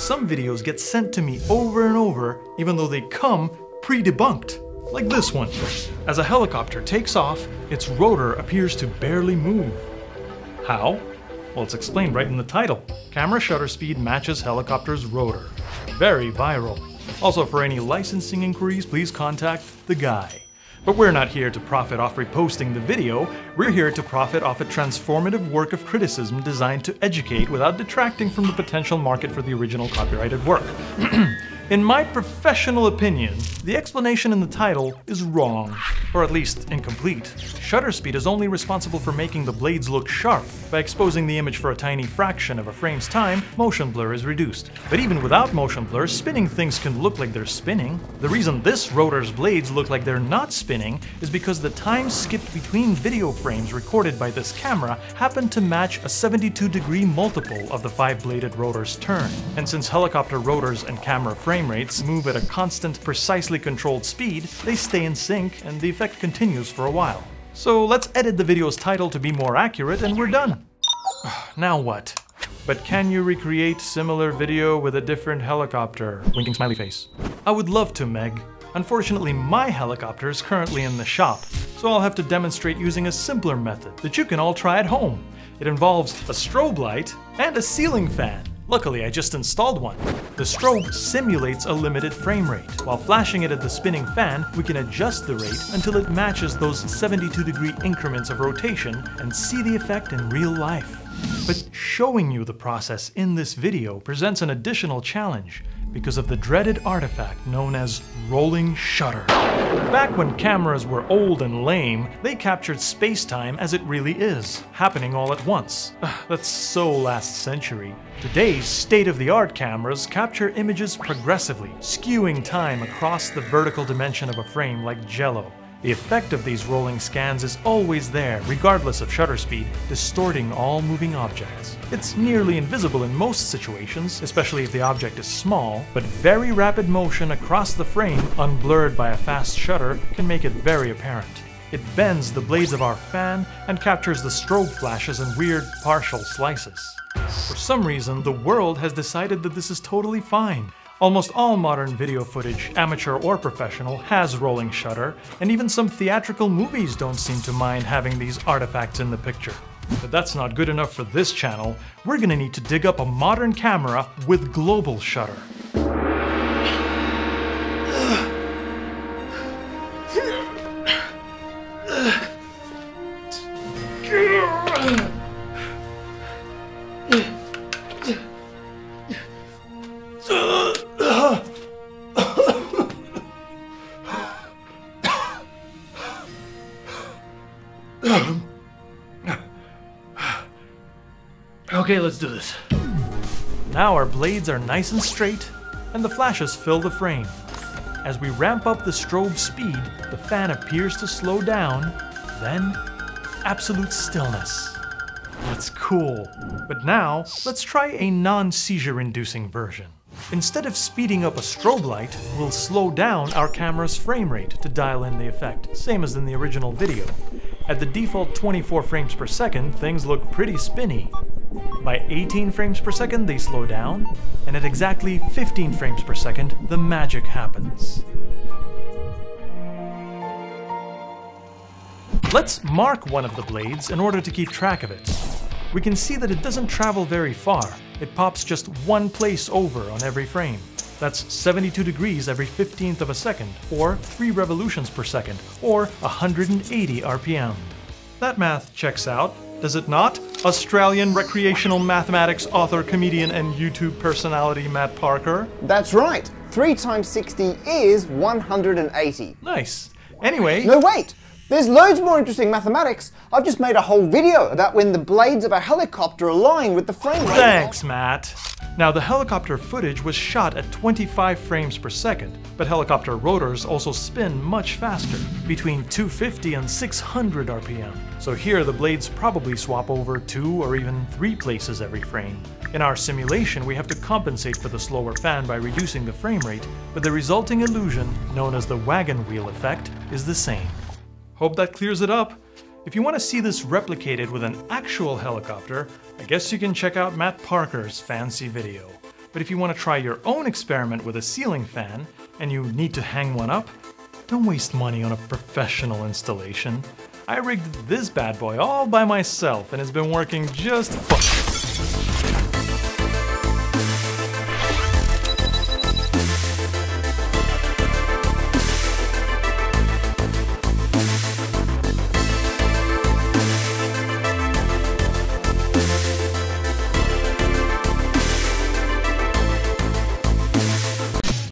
Some videos get sent to me over and over, even though they come pre-debunked. Like this one. As a helicopter takes off, its rotor appears to barely move. How? Well, it's explained right in the title. Camera shutter speed matches helicopter's rotor. Very viral. Also, for any licensing inquiries, please contact the guy. But we're not here to profit off reposting the video, we're here to profit off a transformative work of criticism designed to educate without detracting from the potential market for the original copyrighted work. In my professional opinion, the explanation in the title is wrong, or at least incomplete. Shutter speed is only responsible for making the blades look sharp. By exposing the image for a tiny fraction of a frame's time, motion blur is reduced. But even without motion blur, spinning things can look like they're spinning. The reason this rotor's blades look like they're not spinning is because the time skipped between video frames recorded by this camera happened to match a 72-degree multiple of the five-bladed rotor's turn. And since helicopter rotors and camera frame rates move at a constant, precisely controlled speed, they stay in sync and the effect continues for a while. So let's edit the video's title to be more accurate and we're done. Now what? But can you recreate similar video with a different helicopter? Winking smiley face. I would love to, Meg. Unfortunately, my helicopter is currently in the shop, so I'll have to demonstrate using a simpler method that you can all try at home. It involves a strobe light and a ceiling fan. Luckily, I just installed one. The strobe simulates a limited frame rate. While flashing it at the spinning fan, we can adjust the rate until it matches those 72-degree increments of rotation and see the effect in real life. But showing you the process in this video presents an additional challenge because of the dreaded artifact known as rolling shutter. Back when cameras were old and lame, they captured space-time as it really is, happening all at once. That's so last century. Today's state-of-the-art cameras capture images progressively, skewing time across the vertical dimension of a frame like Jell-O. The effect of these rolling scans is always there, regardless of shutter speed, distorting all moving objects. It's nearly invisible in most situations, especially if the object is small, but very rapid motion across the frame, unblurred by a fast shutter, can make it very apparent. It bends the blades of our fan and captures the strobe flashes in weird partial slices. For some reason, the world has decided that this is totally fine. Almost all modern video footage, amateur or professional, has rolling shutter, and even some theatrical movies don't seem to mind having these artifacts in the picture. But that's not good enough for this channel. We're gonna need to dig up a modern camera with global shutter. Okay, let's do this. Now our blades are nice and straight, and the flashes fill the frame. As we ramp up the strobe speed, the fan appears to slow down, then absolute stillness. That's cool. But now, let's try a non-seizure-inducing version. Instead of speeding up a strobe light, we'll slow down our camera's frame rate to dial in the effect, same as in the original video. At the default 24 frames per second, things look pretty spinny. By 18 frames per second, they slow down, and at exactly 15 frames per second, the magic happens. Let's mark one of the blades in order to keep track of it. We can see that it doesn't travel very far. It pops just one place over on every frame. That's 72 degrees every 15th of a second, or 3 revolutions per second, or 180 RPM. That math checks out, does it not? Australian recreational mathematics author, comedian, and YouTube personality Matt Parker. That's right. 3 times 60 is 180. Nice. Anyway... No, wait! There's loads more interesting mathematics. I've just made a whole video about when the blades of a helicopter align with the frame rate. Thanks, Matt. Now, the helicopter footage was shot at 25 frames per second, but helicopter rotors also spin much faster, between 250 and 600 RPM. So here, the blades probably swap over 2 or even 3 places every frame. In our simulation, we have to compensate for the slower fan by reducing the frame rate, but the resulting illusion, known as the wagon wheel effect, is the same. Hope that clears it up. If you want to see this replicated with an actual helicopter, I guess you can check out Matt Parker's fancy video. But if you want to try your own experiment with a ceiling fan, and you need to hang one up, don't waste money on a professional installation. I rigged this bad boy all by myself and it's been working just fine.